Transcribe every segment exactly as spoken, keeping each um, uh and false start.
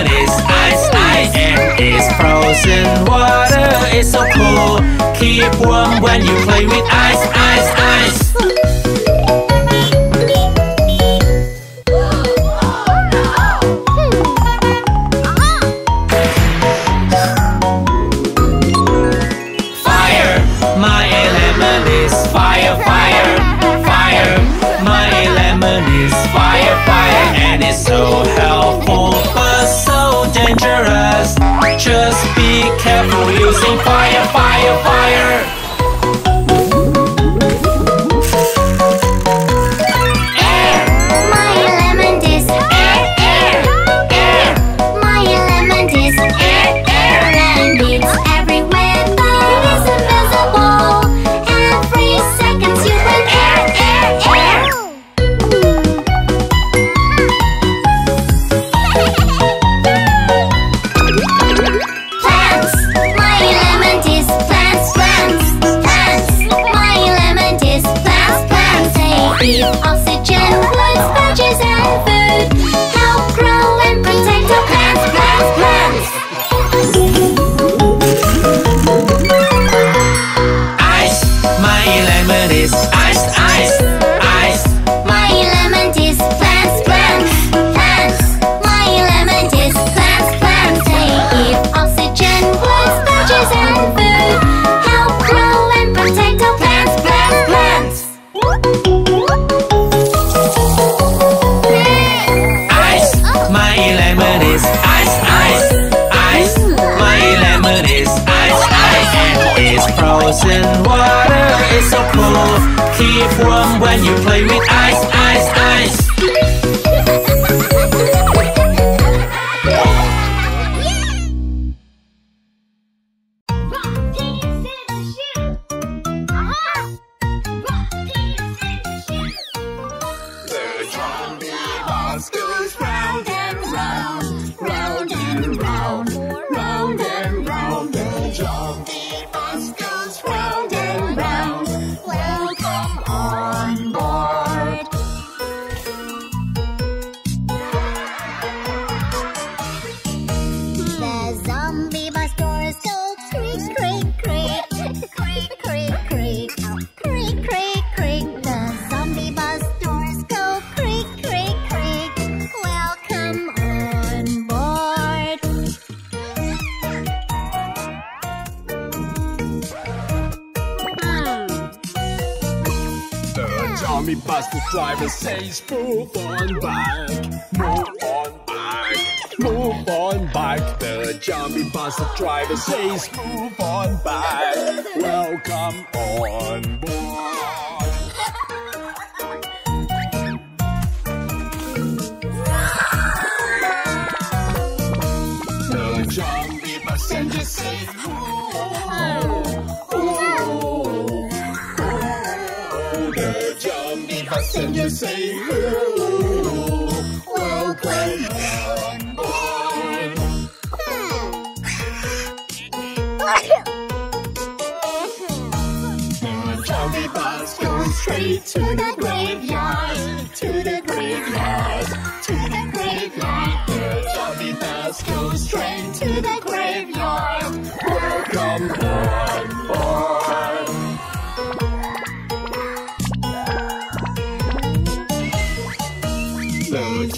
What is ice, ice? And it's frozen water. It's so cool. Keep warm when you play with ice, ice, ice. Fire. My element is fire, fire, fire. My element is fire, fire. And it's so helpful but so dangerous. Just be careful using fire, fire, fire. Air. My element is air, air, air. My element is air, air. And it's everywhere but it's invisible. Every second you can air, air, air. Frozen water is so cool. Keep warm when you play with ice, ice, ice. The zombie boss goes round and round, round and round, round and round. The zombie bus, the driver says, move on back, move on back, move on back. The zombie bus, the driver says, move on back, welcome on board. The zombie passenger says, and you say hello, welcome on board. The zombie bus goes straight to the graveyard, to the graveyard, to the graveyard. The zombie bus goes straight to the graveyard, welcome on board.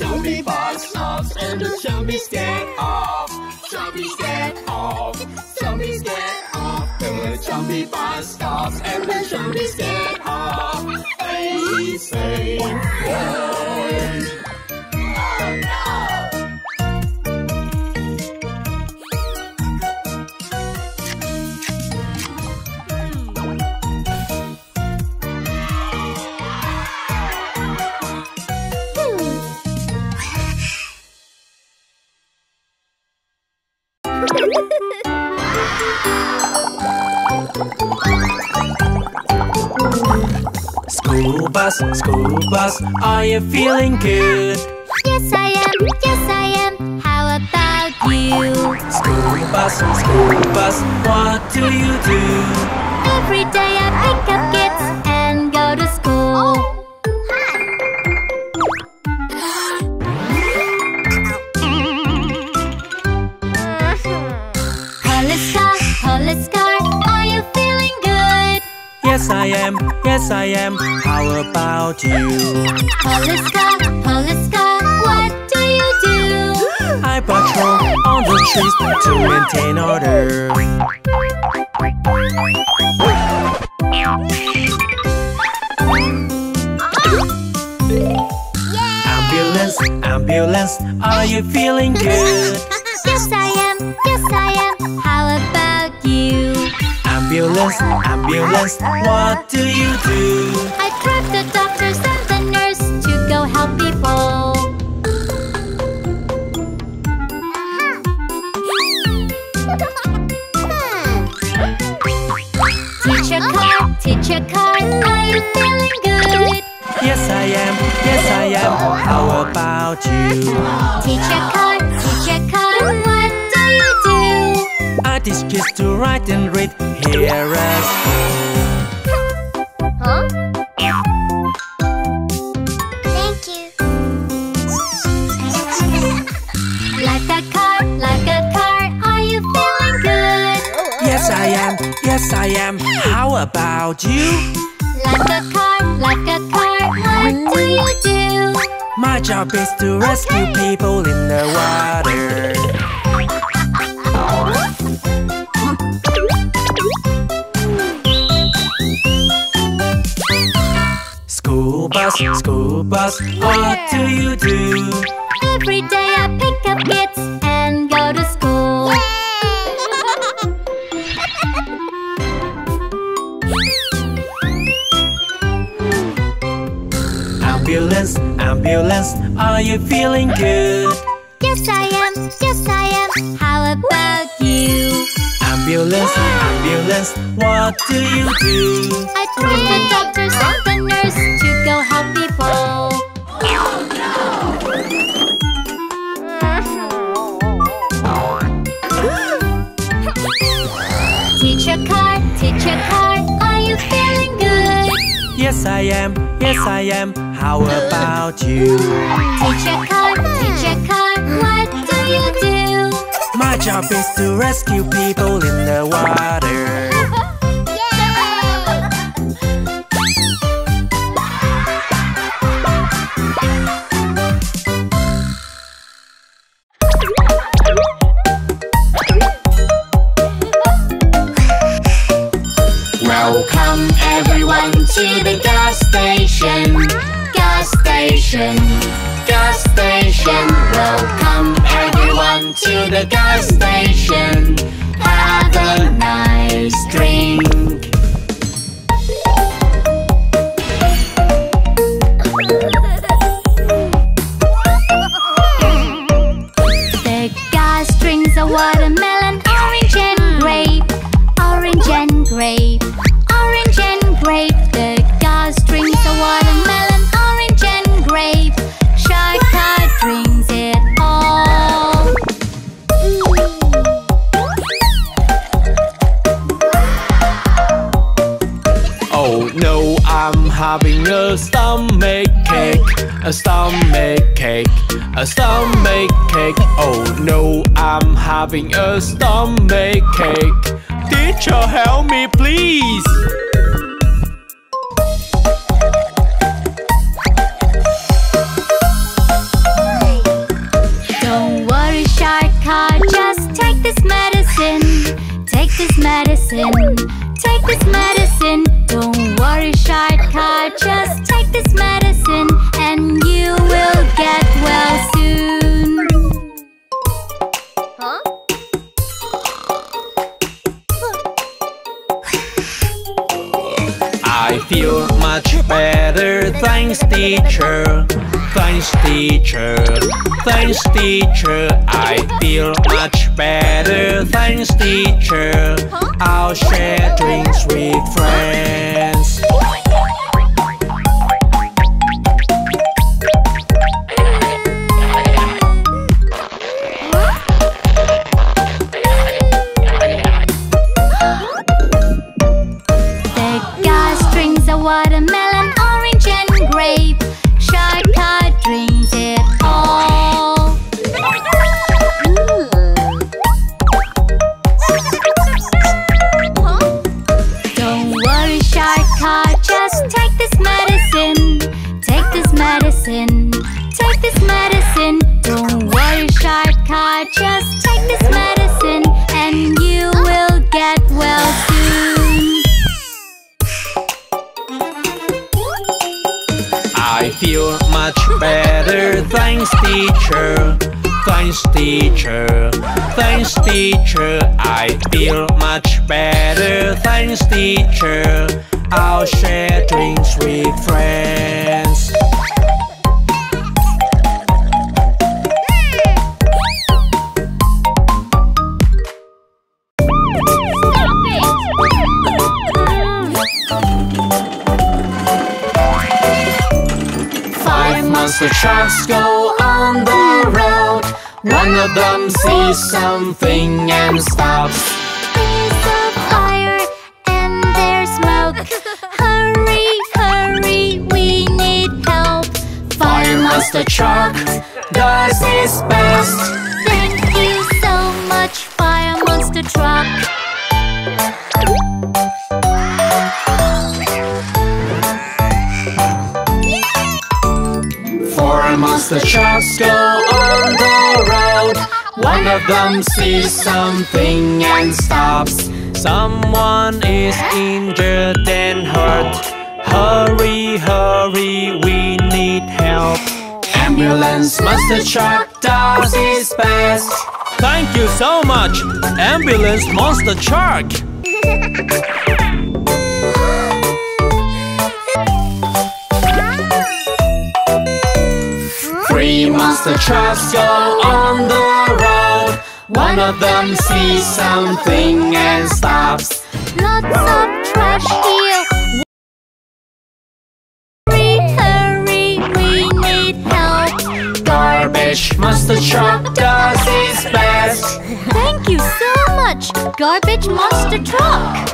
Zombie bus stops and the zombies get off. Zombies get off. Zombies get off. The zombie bus stops and the zombies get off. Hey, say hey. Oh no! School bus, school bus, are you feeling good? Yes I am, yes I am, how about you? School bus, school bus, what do you do? Every day I pick up kids and go to school. Yes, I am. Yes, I am. How about you? Poliska, Poliska, what do you do? I patrol on the trees to maintain order. Ambulance, ambulance, are you feeling good? Yes, I am. Yes, I am. How about you? Ambulance, ambulance, what do you do? I drive the doctors and the nurse to go help people. Teacher car, teacher car, are you feeling good? Yes, I am. Yes, I am. How about you? Teacher car, teacher car, what do you do? I teach kids to write and read. Here as well. Huh? Thank you. Like a car, like a car, are you feeling good? Yes, I am. Yes, I am. How about you? Like a car, like a car, what do you do? My job is to rescue okay. people in the water. School bus, school bus, what do you do? Every day I pick up kids and go to school. Ambulance, ambulance, are you feeling good? Yes, I am. Yes, I am. How about you? Ambulance, ambulance, what do you do? I drive the doctors and the nurse to go help people. Oh no! Teacher car, teacher car, are you feeling good? Yes, I am. Yes, I am. How about you? Teacher car, teacher car, what do you do? My job is to rescue people in the water. Welcome everyone to the gas station. Gas station, gas station. Welcome everyone to the gas station. Have a nice drink. The gas drinks are watermelon, orange and grape. Orange and grape. Orange and grape. The gas drinks a watermelon, orange and grape. Shaka drinks it all. Oh no, I'm having a stomach ache. A stomach ache. A stomach ache. Oh no, I'm having a stomach ache. Teacher, help me please. Don't worry, Shaka, just take this medicine. Take this medicine. Take this medicine. Don't worry, Shaka, just take this medicine and you will get well soon. Huh? I feel much better, thanks teacher. Thanks teacher, thanks teacher. I feel much better, thanks teacher. I'll share drinks with friends. Watermelon, orange and grape. Shortcut drinks it all. Don't worry, Shortcut. Thanks teacher, thanks teacher, thanks teacher, I feel much better. Thanks teacher, I'll share drinks with friends. The sharks go on the road. One of them sees something and stops. There's a fire and there's smoke. Hurry, hurry, we need help. Fire Master Shark does his best. Thank you so much, Fire Master Shark. The sharks go on the road. One of them sees something and stops. Someone is injured and hurt. Hurry, hurry, we need help. Ambulance Master Shark does his best. Thank you so much, Ambulance Master Shark. Three monster trucks go on the road. One of them sees something and stops. Lots of trash here. Hurry, hurry, we need help. Garbage Monster Truck does his best. Thank you so much, Garbage Monster Truck.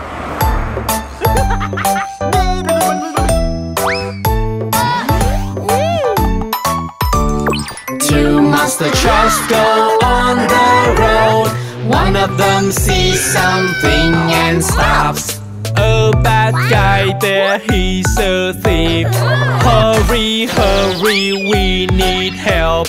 Two monster trucks go on the road. One of them sees something and stops. A bad guy there, he's a thief. Hurry, hurry, we need help.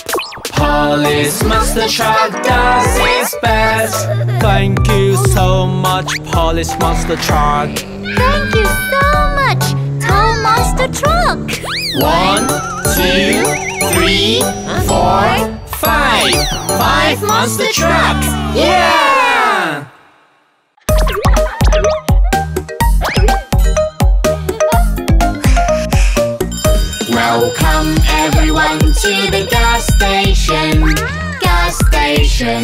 Police Monster Truck does his best. Thank you so much, Police Monster Truck. Thank you so much, Tow Monster Truck. One, two, Three, four, five. Five monster trucks. Yeah! Welcome everyone to the gas station. Gas station.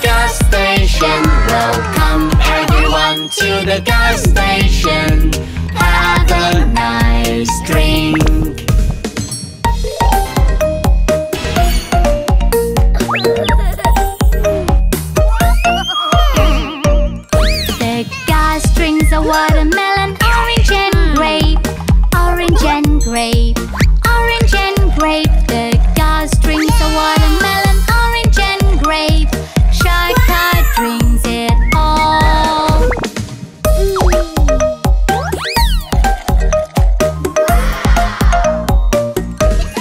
Gas station. Welcome everyone to the gas station. Have a nice drink. Watermelon, orange and grape, orange and grape, orange and grape. The gas drinks the watermelon, orange and grape. Shaka drinks it all.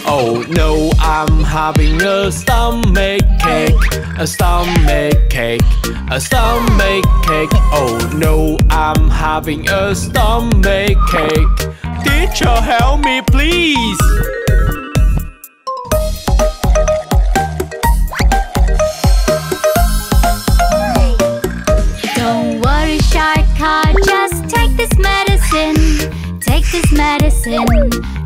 Oh no, I'm having a stomach ache. A stomach ache, a stomach ache. Oh no, I'm having a stomach ache. Teacher, help me please. Don't worry, Shaka, just take this medicine. Take this medicine.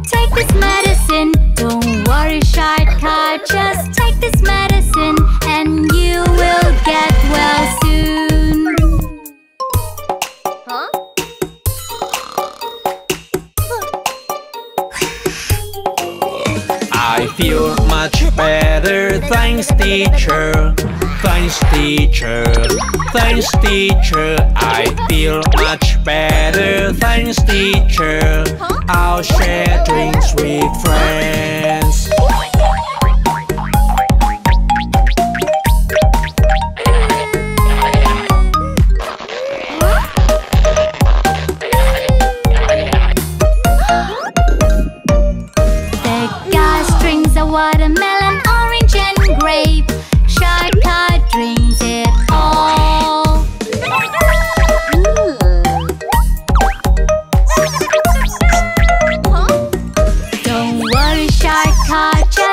Take this medicine. Don't worry, Shaka, just take this medicine. And you will get well soon. Huh? I feel much better. Thanks, teacher. Thanks, teacher. Thanks, teacher. I feel much better. Thanks, teacher. I'll share drinks with friends. Don't worry, Shaka.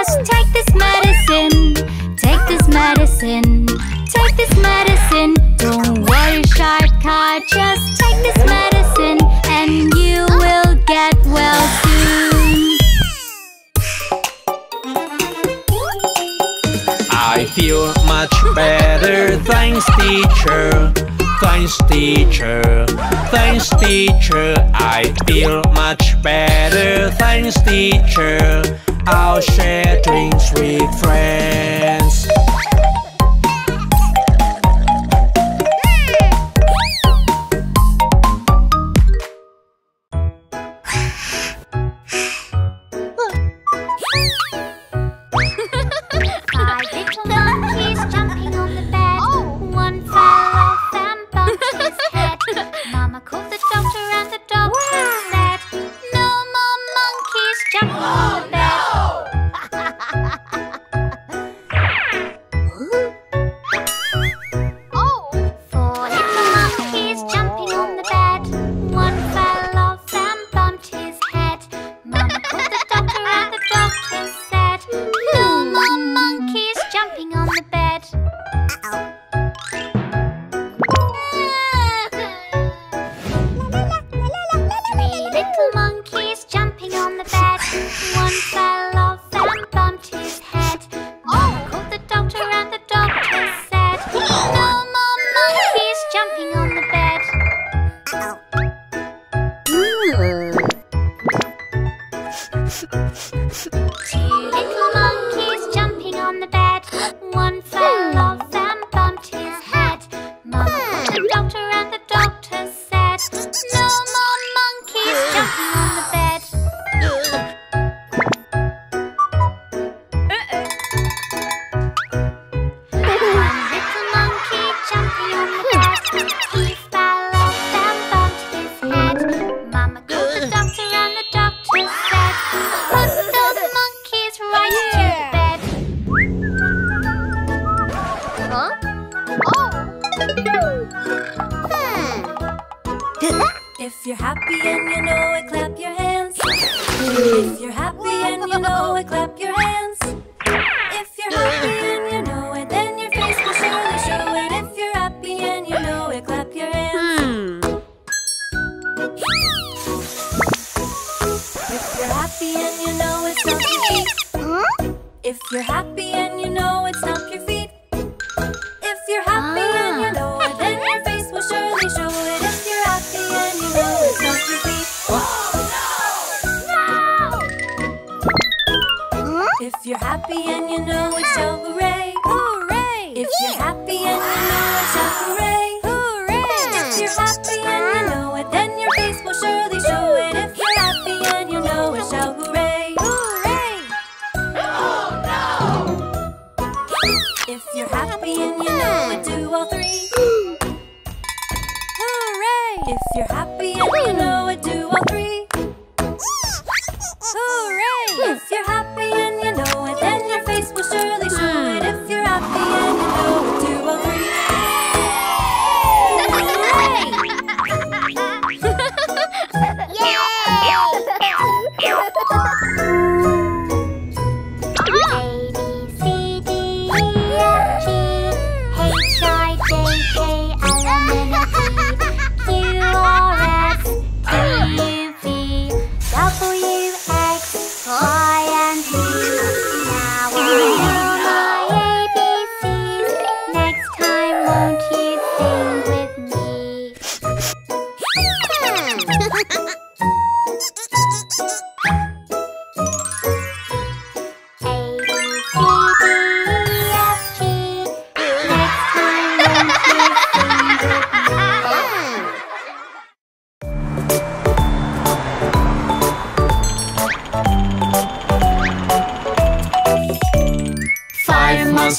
medicine. Don't worry, shark car, just take this medicine and you will get well soon. I feel much better, thanks teacher. Thanks teacher, thanks teacher. I feel much better, thanks teacher. I'll share drinks with friends.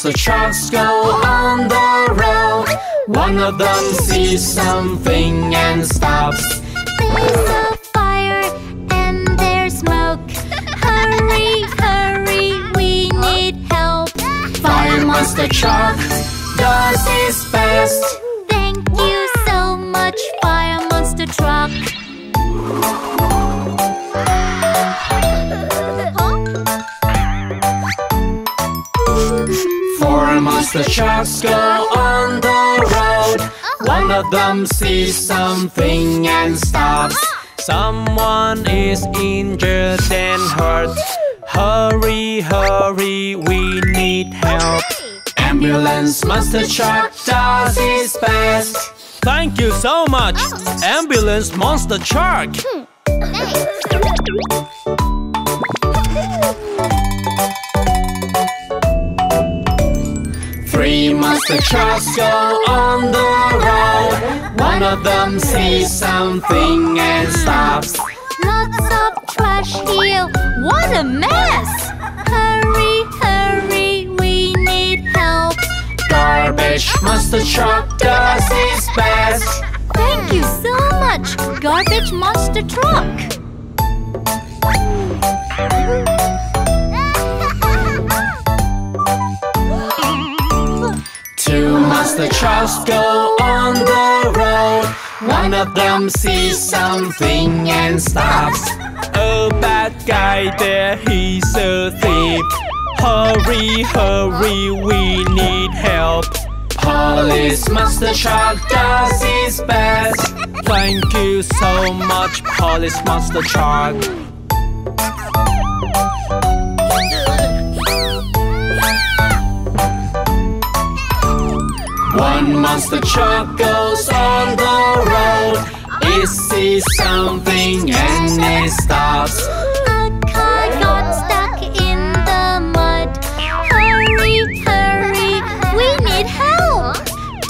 The sharks go on the one of them sees something and stops. Someone is injured and hurt. Hurry, hurry, we need help. Ambulance Mustard Shark does his best. Thank you so much, oh. Ambulance Monster Shark. Hmm. Nice. Three monster sharks go on the road. One of them sees something and stops. Lots of trash here, what a mess! Hurry, hurry, we need help. Garbage Monster Truck does his best. Thank you so much, Garbage Monster Truck. Two monster trucks go on the road. One of them sees something and stops. A bad guy there, he's a thief. Hurry, hurry, we need help. Police Monster Shark does his best. Thank you so much, Police Monster Shark. One monster truck goes on the road. It sees something and it stops. A car got stuck in the mud. Hurry, hurry, we need help.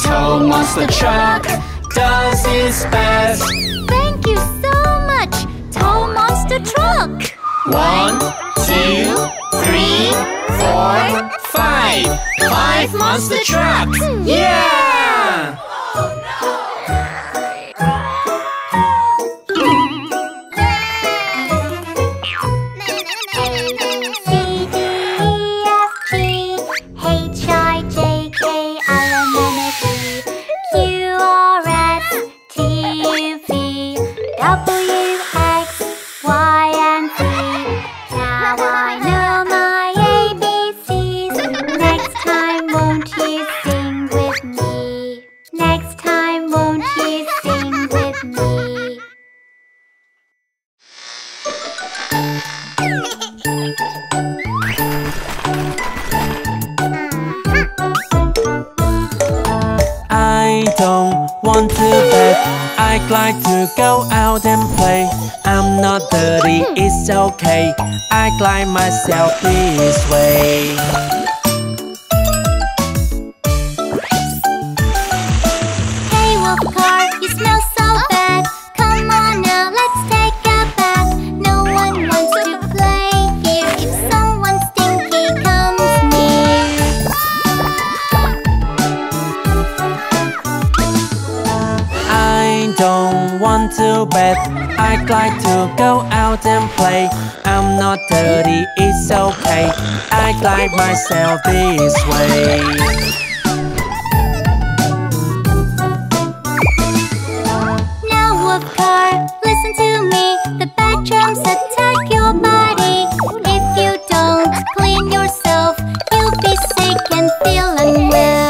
Tow Monster Truck does his best. Thank you so much, Tow Monster Truck. One, two, three, four, five. Five monster trucks! Yeah! Like to go out and play. I'm not dirty, it's okay. I like myself this way. Hey wolf car, you smell so bad. Come on now, let's take a bath. No one wants to play here. If someone stinky comes near, I don't want to bed. I'd like to go out and play. I'm not dirty, it's okay. I like myself this way. Now wolf car, listen to me. The bad germs attack your body. If you don't clean yourself, you'll be sick and feel unwell.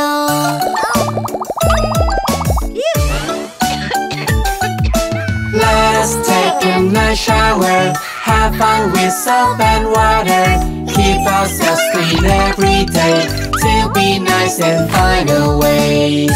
Take a nice shower, have fun with soap and water. Keep ourselves clean every day to be nice and find a way.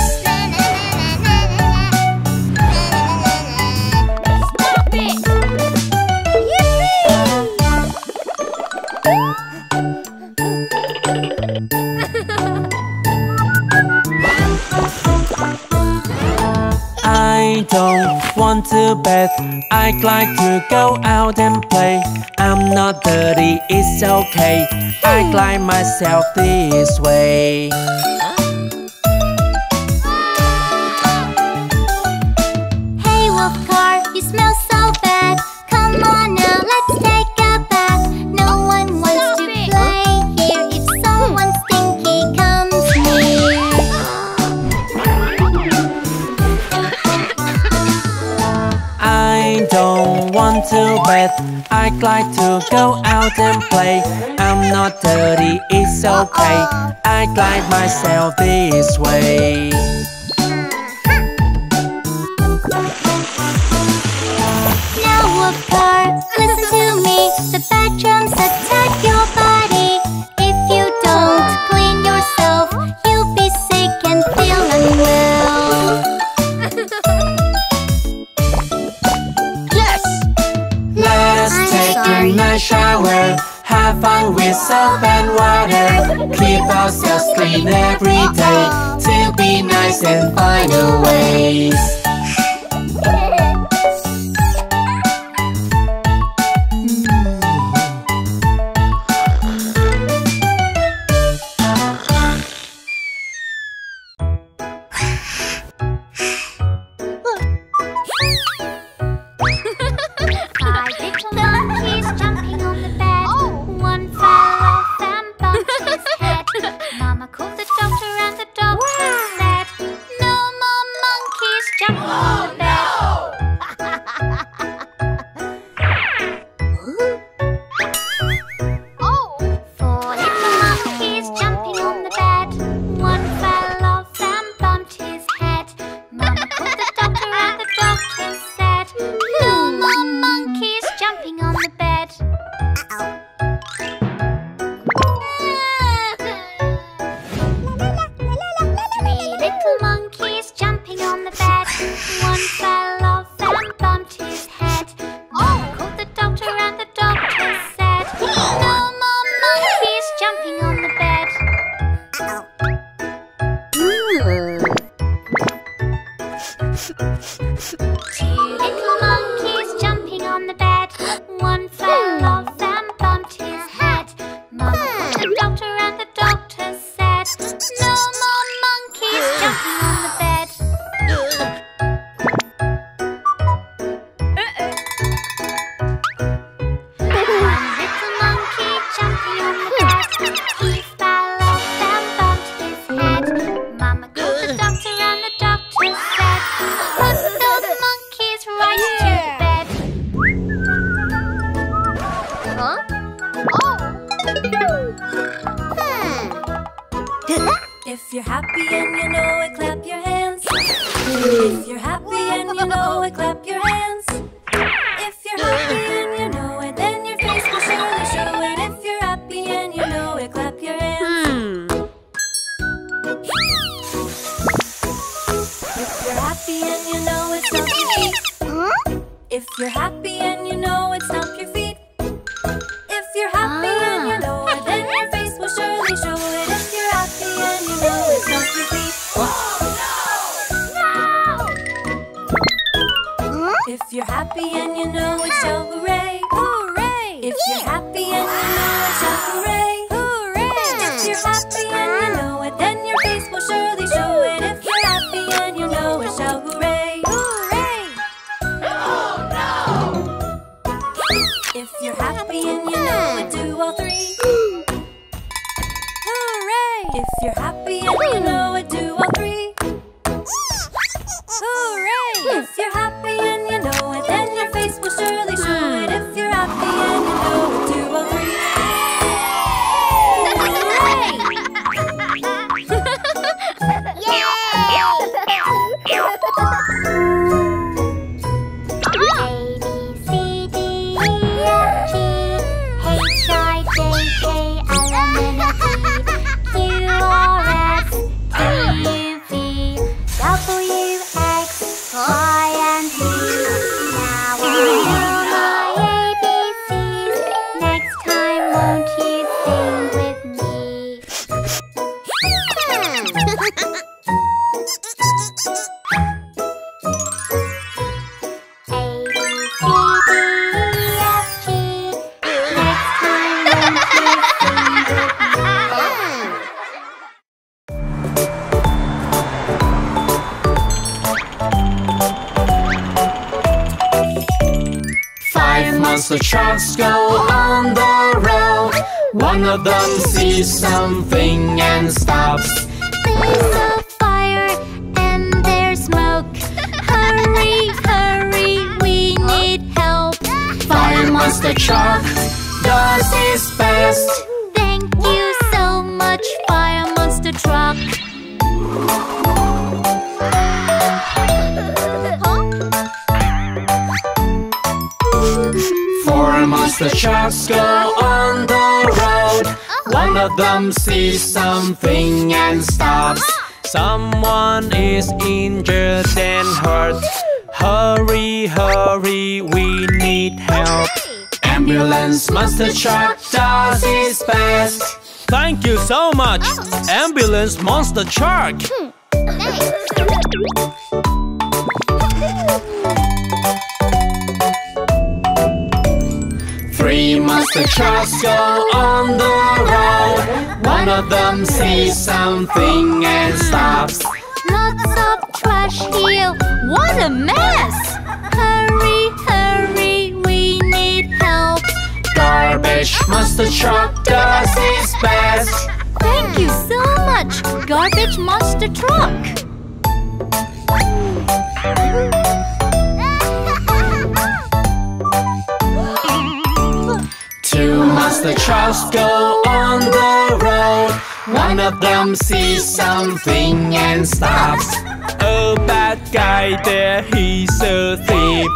I don't want to bed. I'd like to go out and play. I'm not dirty, it's okay. I like myself this way. Hey wolf car, you smell so bad. Come on now, let's take a bath. No one wants to play here. If someone stinky comes near, I don't want to bed. I'd like to go out and play. I'm not dirty, it's okay. I like myself this way. shower. Have fun with soap and water. Keep ourselves clean every day, to be nice and find new ways. The sharks go on the road. One of them sees something and stops. There's a fire and there's smoke. Hurry, hurry, we need help. Fire Monster Shark does his best. Thank you so much, Fire Monster Shark. The sharks go on the road. One of them sees something and stops. Someone is injured and hurt. Hurry, hurry, we need help. Ambulance, ambulance mustard shark does his best. Thank you so much, oh. Ambulance monster shark. Hmm. Nice. Three monster sharks go on the road. One of them sees something and stops. Lots of trash here. What a mess! Hurry, hurry, we need help. Garbage monster truck does his best. Thank you so much, garbage monster truck. Two monster trucks go on the road. One of them sees something and stops. A bad guy there, he's a thief.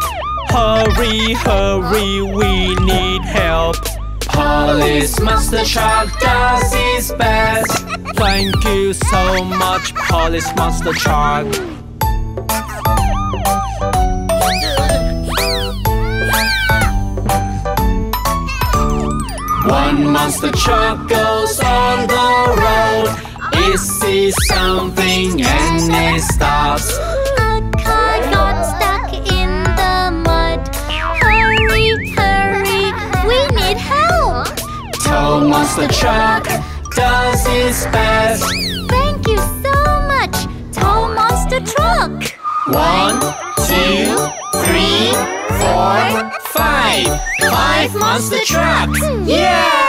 Hurry, hurry, we need help. Police monster truck does his best. Thank you so much, police monster truck. One monster truck goes on the road. It sees something and it stops. A car got stuck in the mud. Hurry, hurry, we need help. Tow monster truck does his best. Thank you so much, Tow monster truck. One, two, three, four, five. Five monster trucks! Yeah!